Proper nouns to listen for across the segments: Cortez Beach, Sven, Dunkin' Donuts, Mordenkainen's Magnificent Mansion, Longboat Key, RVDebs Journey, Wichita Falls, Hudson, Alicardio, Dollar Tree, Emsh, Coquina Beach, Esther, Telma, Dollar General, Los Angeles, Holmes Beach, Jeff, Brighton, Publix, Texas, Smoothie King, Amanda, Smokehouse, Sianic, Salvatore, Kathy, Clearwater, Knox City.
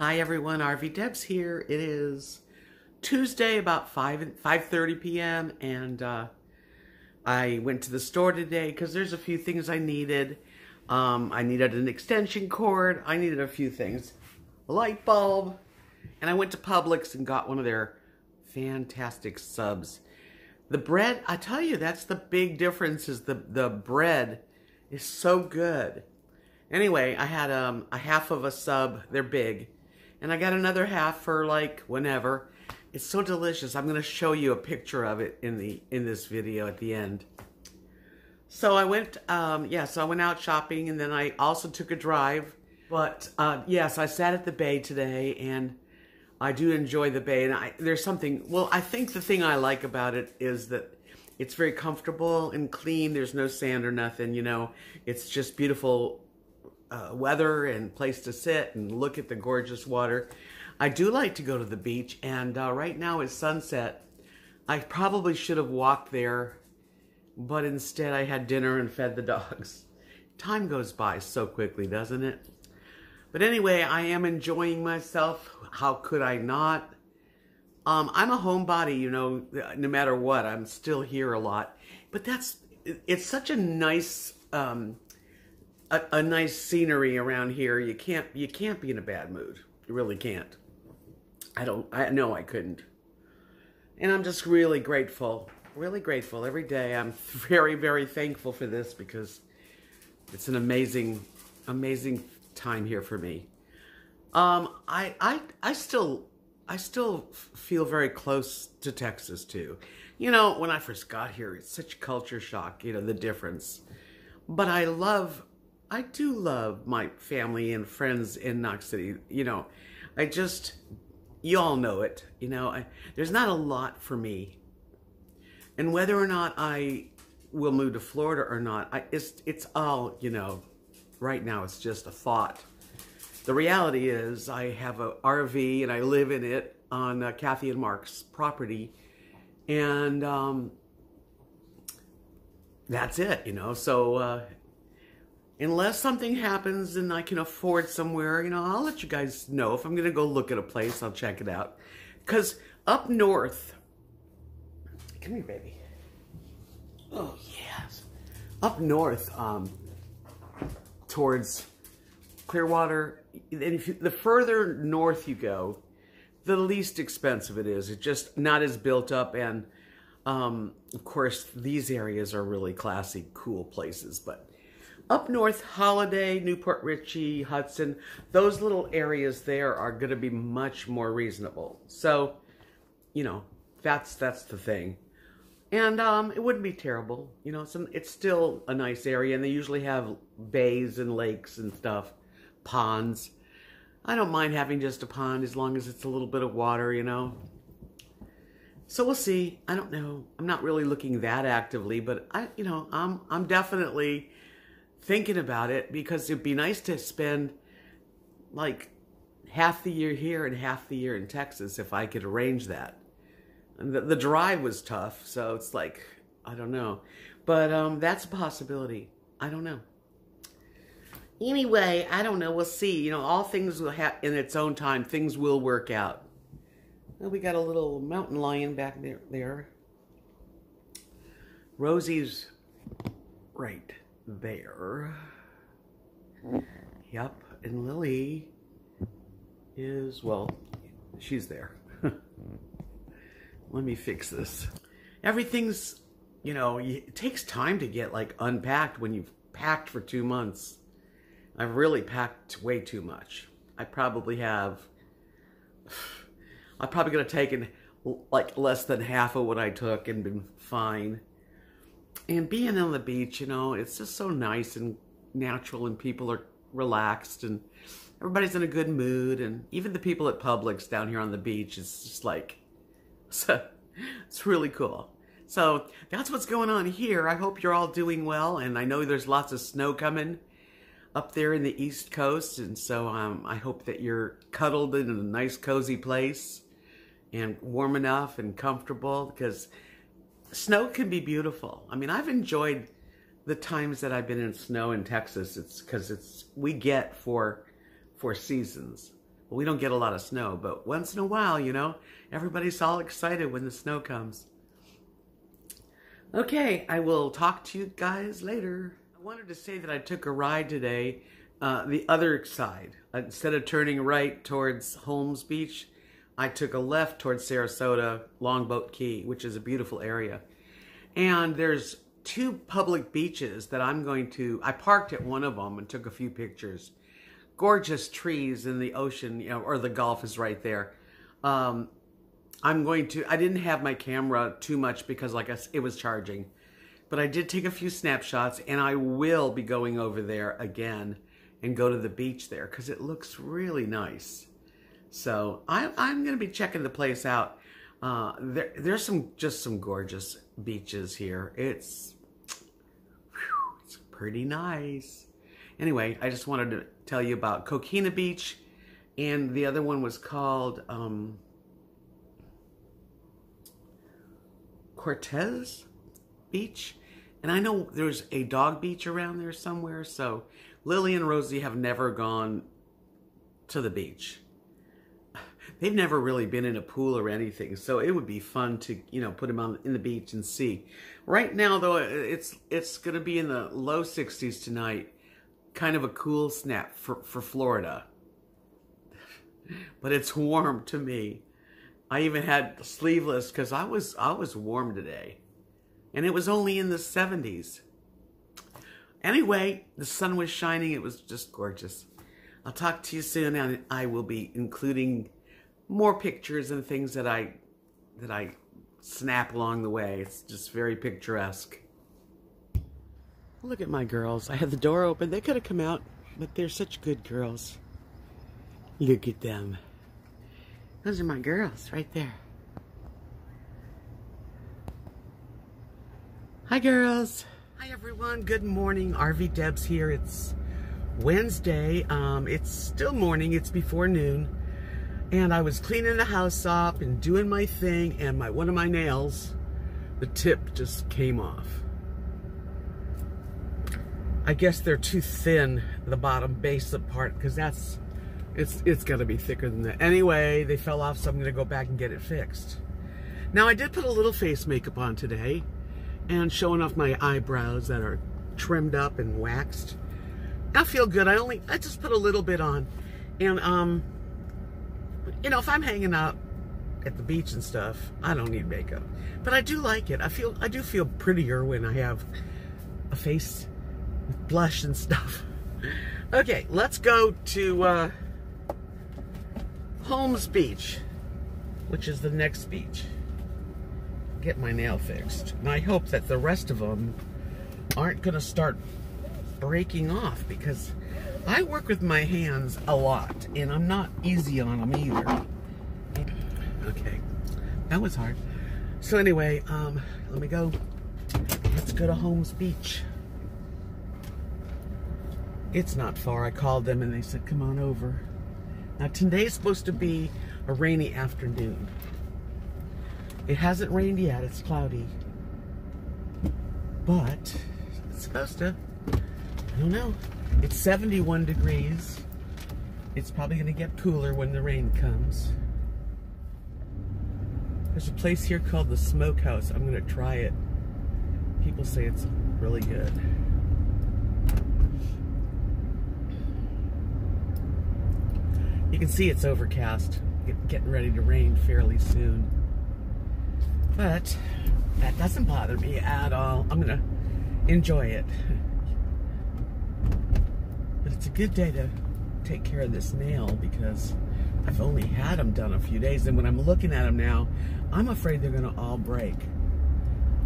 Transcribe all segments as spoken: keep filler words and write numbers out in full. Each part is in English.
Hi everyone, RVDebs here. It is Tuesday about five thirty p m and uh, I went to the store today because there's a few things I needed. Um, I needed an extension cord. I needed a few things. A light bulb. And I went to Publix and got one of their fantastic subs. The bread, I tell you, that's the big difference is the, the bread is so good. Anyway, I had um, a half of a sub. They're big. And I got another half for like whenever. It's so delicious. I'm going to show you a picture of it in the in this video at the end. So I went, um, yeah, so I went out shopping and then I also took a drive. But uh, yes, yeah, so I sat at the bay today and I do enjoy the bay. And I, there's something, well, I think the thing I like about it is that it's very comfortable and clean. There's no sand or nothing, you know. It's just beautiful Uh, weather and place to sit and look at the gorgeous water. I do like to go to the beach, and uh, right now it's sunset. I probably should have walked there, but instead I had dinner and fed the dogs. Time goes by so quickly, doesn't it? But anyway, I am enjoying myself. How could I not? Um, I'm a homebody, you know, no matter what. I'm still here a lot. But that's, it's such a nice, um, A, a nice scenery around here. You can't you can't be in a bad mood. You really can't. I don't I know I couldn't. And I'm just really grateful. Really grateful every day. I'm very very thankful for this because it's an amazing amazing time here for me. Um I I I still I still feel very close to Texas too. You know, when I first got here, it's such culture shock, you know, the difference. But I love I do love my family and friends in Knox City. You know, I just, you all know it. You know, I, there's not a lot for me. And whether or not I will move to Florida or not, I, it's, it's all, you know, right now it's just a thought. The reality is I have an R V and I live in it on uh, Kathy and Mark's property. And um, that's it, you know, so... Uh, Unless something happens and I can afford somewhere, you know, I'll let you guys know. If I'm going to go look at a place, I'll check it out. Because up north, come here, baby. Oh, yes. Up north, um, towards Clearwater, and if you, the further north you go, the least expensive it is. It's just not as built up. And, um, of course, these areas are really classy, cool places, but... Up north, Holiday, New Port Richey, Hudson, those little areas there are going to be much more reasonable. So, you know, that's that's the thing. And um, it wouldn't be terrible. You know, it's, an, it's still a nice area, and they usually have bays and lakes and stuff, ponds. I don't mind having just a pond as long as it's a little bit of water, you know. So we'll see. I don't know. I'm not really looking that actively, but, I, you know, I'm I'm definitely... thinking about it because it'd be nice to spend like half the year here and half the year in Texas if I could arrange that. And the, the drive was tough, so it's like, I don't know. But um, that's a possibility. I don't know. Anyway, I don't know. We'll see. You know, all things will have in its own time. Things will work out. Well, we got a little mountain lion back there. there. Rosie's right there. Yep. And Lily is, well, she's there. Let me fix this. Everything's, you know, it takes time to get like unpacked when you've packed for two months. I've really packed way too much. I probably have, I'm probably going to take in like less than half of what I took and been fine. And being on the beach, you know, it's just so nice and natural and people are relaxed and everybody's in a good mood. And even the people at Publix down here on the beach, it's just like, so it's really cool. So that's what's going on here. I hope you're all doing well. And I know there's lots of snow coming up there in the East Coast. And so um, I hope that you're cuddled in a nice cozy place and warm enough and comfortable because... snow can be beautiful. I mean, I've enjoyed the times that I've been in snow in Texas. It's because it's we get four, four seasons. Well, we don't get a lot of snow, but once in a while, you know, everybody's all excited when the snow comes. Okay, I will talk to you guys later. I wanted to say that I took a ride today, uh, the other side. Instead of turning right towards Holmes Beach, I took a left towards Sarasota, Longboat Key, which is a beautiful area. And there's two public beaches that I'm going to, I parked at one of them and took a few pictures. Gorgeous trees in the ocean, you know, or the Gulf is right there. Um, I'm going to, I didn't have my camera too much because like I, it was charging, but I did take a few snapshots and I will be going over there again and go to the beach there because it looks really nice. So I, I'm going to be checking the place out. Uh, there, there's some, just some gorgeous beaches here. It's, whew, it's pretty nice. Anyway, I just wanted to tell you about Coquina Beach, and the other one was called um, Cortez Beach. And I know there's a dog beach around there somewhere, so Lily and Rosie have never gone to the beach. They've never really been in a pool or anything, so it would be fun to, you know, put them on in the beach and see. Right now, though, it's it's going to be in the low sixties tonight. Kind of a cool snap for, for Florida. But it's warm to me. I even had sleeveless because I was, I was warm today. And it was only in the seventies. Anyway, the sun was shining. It was just gorgeous. I'll talk to you soon, and I will be including more pictures and things that I, that I snap along the way. It's just very picturesque. Look at my girls. I had the door open. They could have come out, but they're such good girls. Look at them. Those are my girls right there. Hi, girls. Hi, everyone. Good morning. RVDebs here. It's Wednesday. Um, it's still morning. It's before noon. And I was cleaning the house up and doing my thing, and my one of my nails, the tip just came off. I guess they're too thin, the bottom base of part, because that's, it's it's gotta be thicker than that. Anyway, they fell off, so I'm gonna go back and get it fixed. Now, I did put a little face makeup on today, and showing off my eyebrows that are trimmed up and waxed. I feel good. I only, I just put a little bit on. And, um, you know, if I'm hanging out at the beach and stuff, I don't need makeup. But I do like it. I feel, I do feel prettier when I have a face with blush and stuff. Okay, let's go to uh, Holmes Beach, which is the next beach. Get my nail fixed. And I hope that the rest of them aren't going to start breaking off, because I work with my hands a lot, and I'm not easy on them either. Okay, that was hard. So anyway, um, let me go. Let's go to Holmes Beach. It's not far. I called them and they said, come on over. Now, today's supposed to be a rainy afternoon. It hasn't rained yet. It's cloudy. But it's supposed to. I don't know. It's seventy-one degrees. It's probably going to get cooler when the rain comes. There's a place here called the Smokehouse. I'm going to try it. People say it's really good. You can see it's overcast, getting ready to rain fairly soon. But that doesn't bother me at all. I'm gonna enjoy it. But it's a good day to take care of this nail, because I've only had them done a few days, and when I'm looking at them now, I'm afraid they're gonna all break.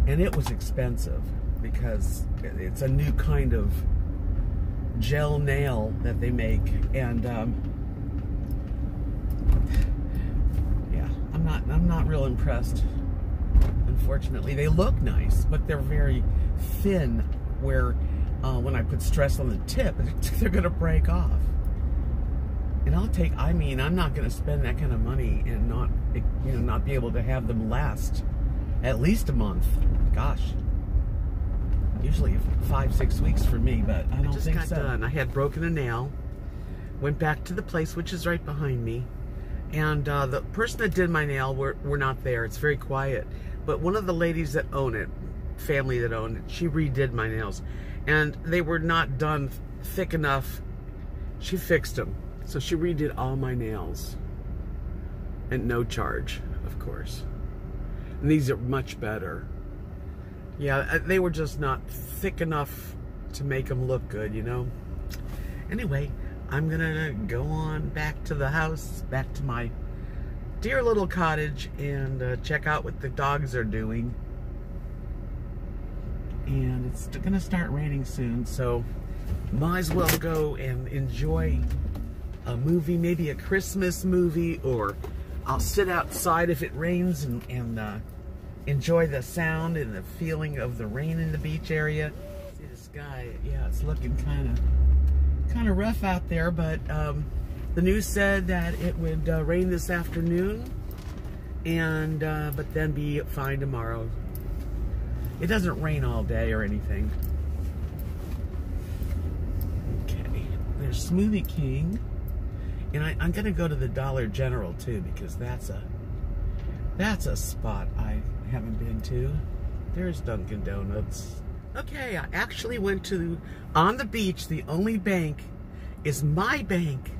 And it was expensive because it's a new kind of gel nail that they make, and um, I'm not, I'm not real impressed, unfortunately. They look nice, but they're very thin, where uh, when I put stress on the tip, they're going to break off. And I'll take, I mean, I'm not going to spend that kind of money and not, you know, not be able to have them last at least a month. Gosh. Usually five, six weeks for me, but I don't think so. I just got done. I had broken a nail. went back to the place, which is right behind me, and uh, the person that did my nail were, were not there. It's very quiet. But one of the ladies that own it, family that owned it, she redid my nails, and they were not done thick enough. She fixed them. So she redid all my nails at no charge, of course. And these are much better. Yeah, they were just not thick enough to make them look good, you know? Anyway, I'm gonna go on back to the house, back to my dear little cottage, and uh, check out what the dogs are doing. And it's gonna start raining soon, so might as well go and enjoy a movie, maybe a Christmas movie, or I'll sit outside if it rains and, and uh, enjoy the sound and the feeling of the rain in the beach area. See the sky, yeah, it's looking kind of kind of rough out there, but um, the news said that it would uh, rain this afternoon, and uh, but then be fine tomorrow. It doesn't rain all day or anything. Okay, there's Smoothie King, and I, I'm gonna go to the Dollar General too, because that's a that's a spot I haven't been to. There's Dunkin' Donuts. Okay, I actually went to, on the beach, the only bank is my bank.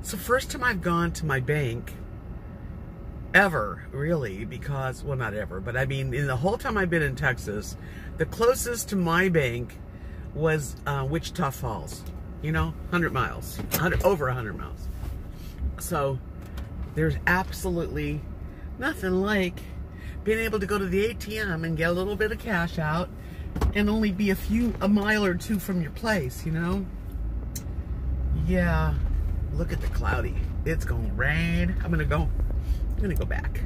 It's the first time I've gone to my bank ever, really, because, well, not ever, but I mean, in the whole time I've been in Texas, the closest to my bank was uh, Wichita Falls, you know, one hundred miles, one hundred, over one hundred miles. So there's absolutely nothing like being able to go to the A T M and get a little bit of cash out and only be a few, a mile or two from your place, you know? Yeah, look at the cloudy. It's gonna rain. I'm gonna go, I'm gonna go back.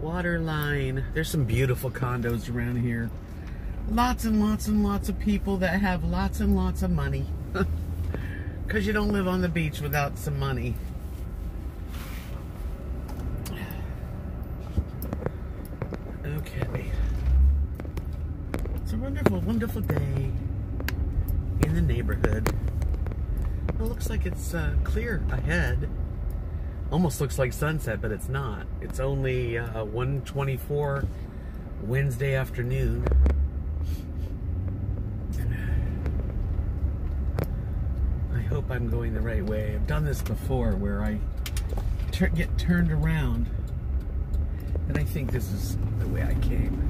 Waterline. There's some beautiful condos around here. Lots and lots and lots of people that have lots and lots of money. 'Cause you don't live on the beach without some money. Okay, it's a wonderful, wonderful day in the neighborhood. Well, it looks like it's uh, clear ahead. Almost looks like sunset, but it's not. It's only uh, one twenty-four Wednesday afternoon. I hope I'm going the right way. I've done this before where I tur- get turned around. And I think this is the way I came.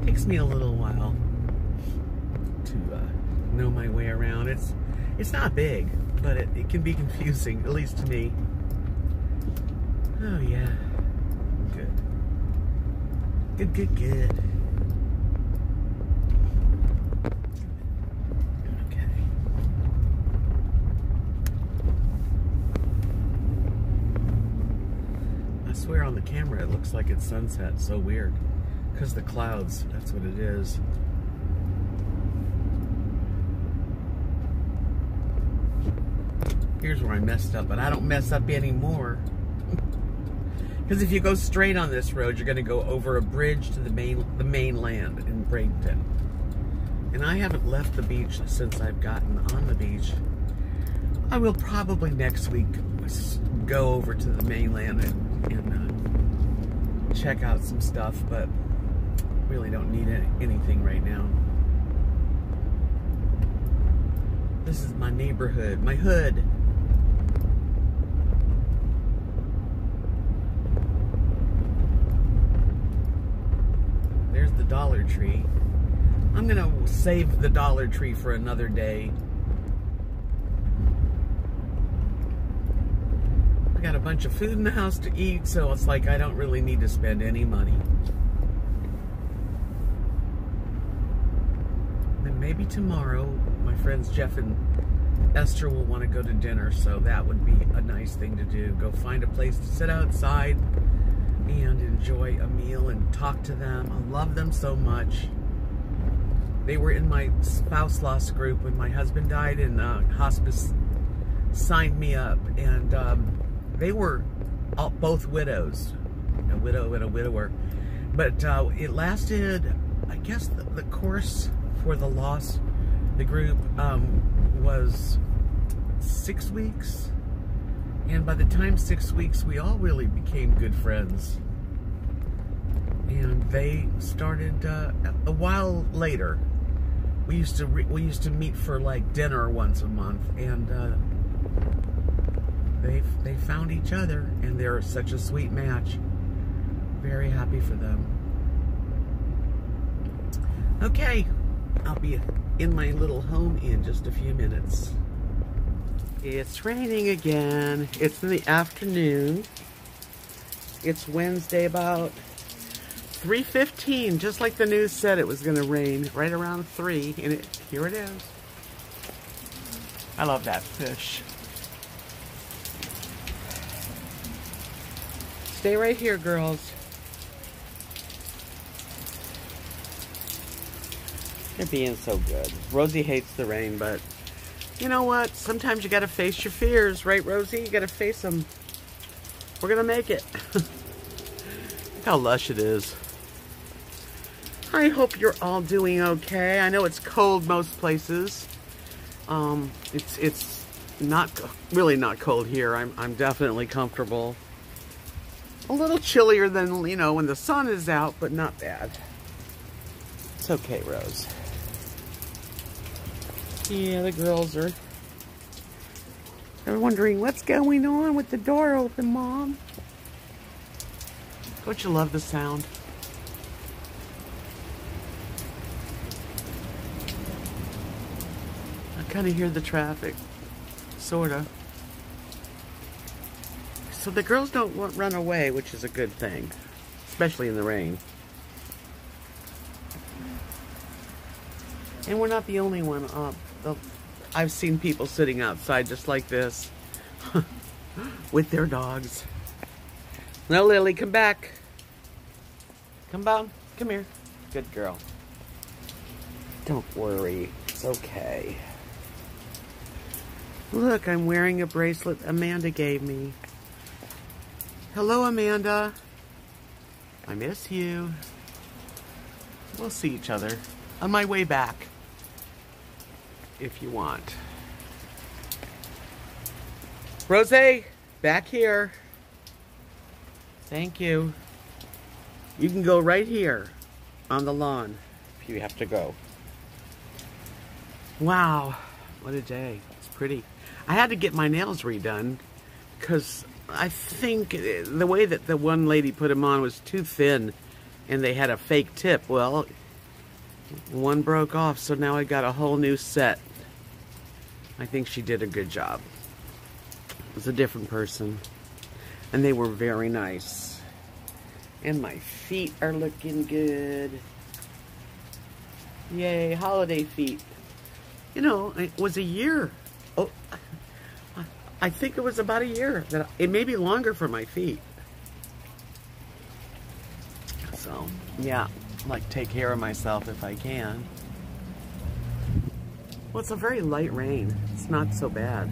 It takes me a little while to uh, know my way around. It's it's not big, but it, it can be confusing, at least to me. Oh yeah, good. Good, good, good. Where on the camera it looks like it's sunset. So weird, because the clouds, that's what it is. Here's where I messed up, but I don't mess up anymore, because if you go straight on this road, you're going to go over a bridge to the main the mainland in Brighton, and I haven't left the beach since I've gotten on the beach. I will probably next week go over to the mainland and and uh, check out some stuff, but really don't need any, anything right now. This is my neighborhood, my hood. There's the Dollar Tree. I'm gonna save the Dollar Tree for another day. Got a bunch of food in the house to eat, so it's like I don't really need to spend any money. And maybe tomorrow my friends Jeff and Esther will want to go to dinner, so that would be a nice thing to do. Go find a place to sit outside and enjoy a meal and talk to them. I love them so much. They were in my spouse loss group when my husband died, and uh, hospice signed me up, and um, they were all, both widows, a widow and a widower. But uh, it lasted, I guess, the, the course for the loss the group um, was six weeks. And by the time six weeks, we all really became good friends. And they started uh, a while later. We used to re we used to meet for like dinner once a month, and uh, they they found each other, and they're such a sweet match. Very happy for them. Okay, I'll be in my little home in just a few minutes. It's raining again. It's in the afternoon. It's Wednesday, about three fifteen, just like the news said it was going to rain, right around three, and it, here it is. I love that fish. Stay right here, girls. They're being so good. Rosie hates the rain, but you know what? Sometimes you got to face your fears, right, Rosie? You got to face them. We're going to make it. Look how lush it is. I hope you're all doing okay. I know it's cold most places. Um, it's it's not really not cold here. I'm I'm definitely comfortable. A little chillier than, you know, when the sun is out, but not bad. It's okay, Rose. Yeah, the girls are. They're wondering what's going on with the door open, Mom. Don't you love the sound? Kind of hear the traffic, sort of. So the girls don't want run away, which is a good thing, especially in the rain. And we're not the only one up. I've seen people sitting outside just like this with their dogs. No, Lily, come back. Come on, come here. Good girl. Don't worry, it's okay. Look, I'm wearing a bracelet Amanda gave me. Hello, Amanda. I miss you. We'll see each other on my way back, if you want. Rosé, back here. Thank you. You can go right here on the lawn if you have to go. Wow, what a day. It's pretty. I had to get my nails redone because I think the way that the one lady put them on was too thin and they had a fake tip. Well, one broke off, so now I got a whole new set. I think she did a good job. It was a different person. And they were very nice. And my feet are looking good. Yay, holiday feet. You know, it was a year. Oh, I think it was about a year. That I, it may be longer for my feet. So, yeah. Like, take care of myself if I can. Well, it's a very light rain. It's not so bad.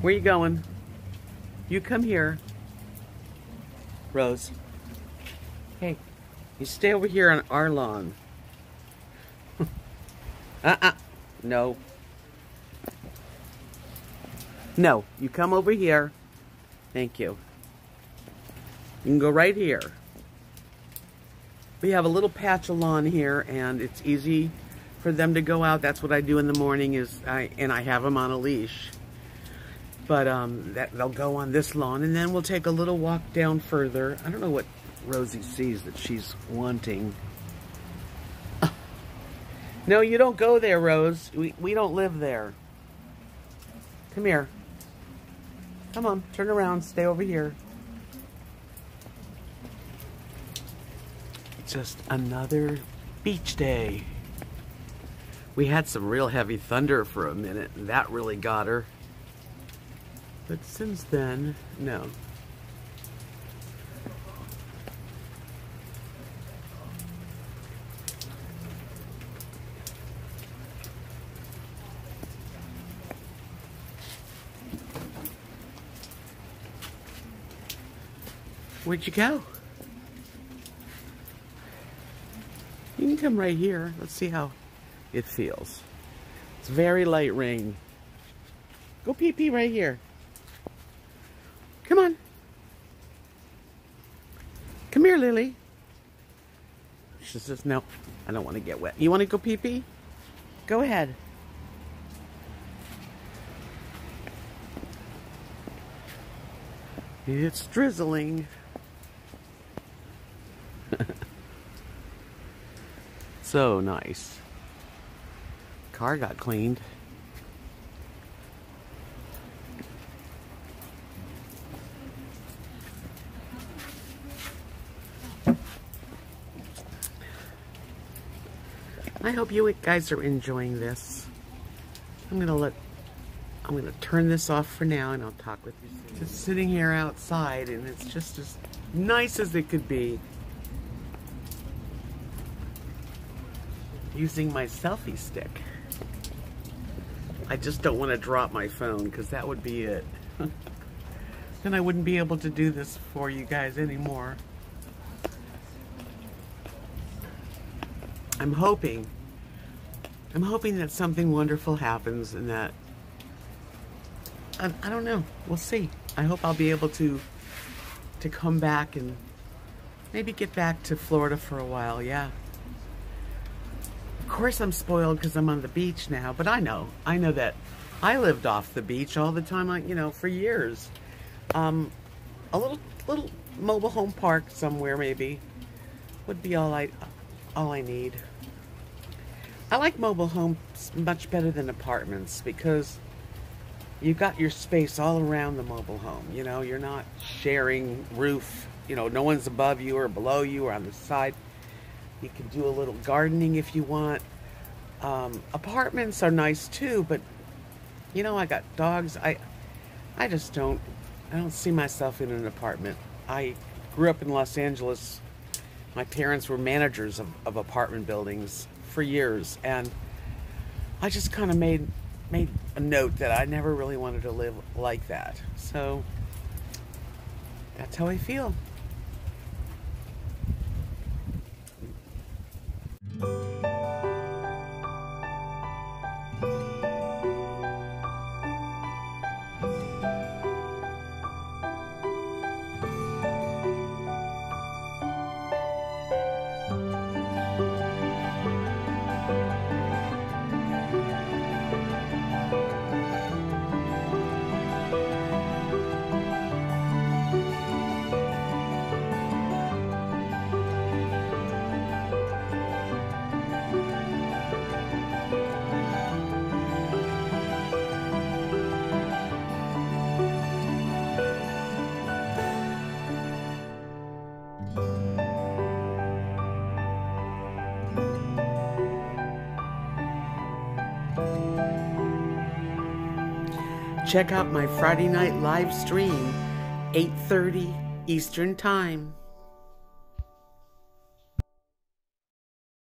Where are you going? You come here. Rose. Hey, you stay over here on our lawn. Uh-uh. No. No, you come over here. Thank you. You can go right here. We have a little patch of lawn here, and it's easy for them to go out. That's what I do in the morning, is I and I have them on a leash. But um, that, they'll go on this lawn, and then we'll take a little walk down further. I don't know what Rosie sees that she's wanting. No, you don't go there, Rose. We, we don't live there. Come here. Come on, turn around, stay over here. Just another beach day. We had some real heavy thunder for a minute, and that really got her. But since then, no. Where'd you go? You can come right here. Let's see how it feels. It's very light rain. Go pee pee right here. Come on. Come here, Lily. She's just, no, I don't want to get wet. You want to go pee pee? Go ahead. It's drizzling. So nice. Car got cleaned. I hope you guys are enjoying this. I'm gonna let I'm gonna turn this off for now, and I'll talk with you soon. Just sitting here outside, and it's just as nice as it could be. Using my selfie stick. I just don't want to drop my phone, because that would be it. Then I wouldn't be able to do this for you guys anymore. I'm hoping, I'm hoping that something wonderful happens, and that, I, I don't know, we'll see. I hope I'll be able to, to come back and maybe get back to Florida for a while, yeah. Of course I'm spoiled because I'm on the beach now, but I know, I know that I lived off the beach all the time, like, you know, for years. Um, a little, little mobile home park somewhere maybe would be all I, all I need. I like mobile homes much better than apartments, because you've got your space all around the mobile home. You know, you're not sharing roof, you know, no one's above you or below you or on the side. You can do a little gardening if you want. Um, apartments are nice too, but you know, I got dogs. I, I just don't, I don't see myself in an apartment. I grew up in Los Angeles. My parents were managers of, of apartment buildings for years. And I just kind of made, made a note that I never really wanted to live like that. So that's how I feel. Check out my Friday night live stream, eight thirty Eastern Time.